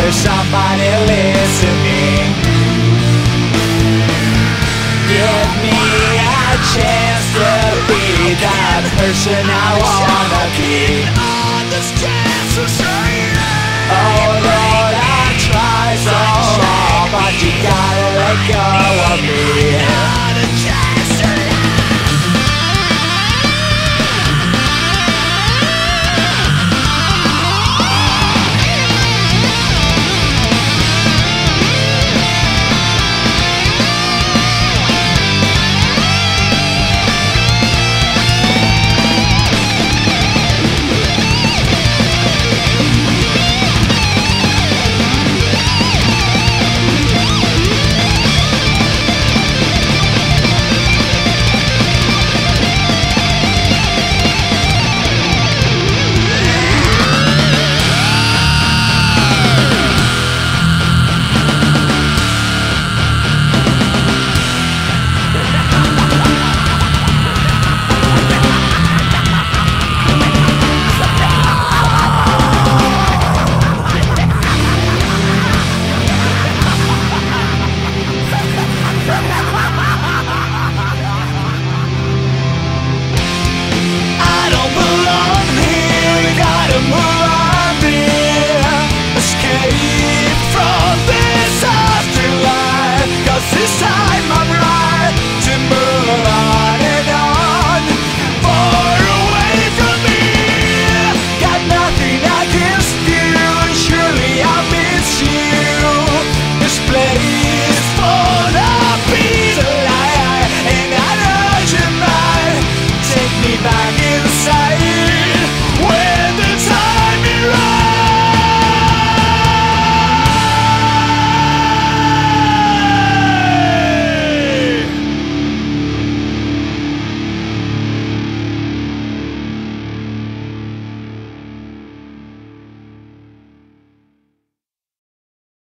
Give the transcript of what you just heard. There's somebody listening. Give me a chance to be that person I wanna be.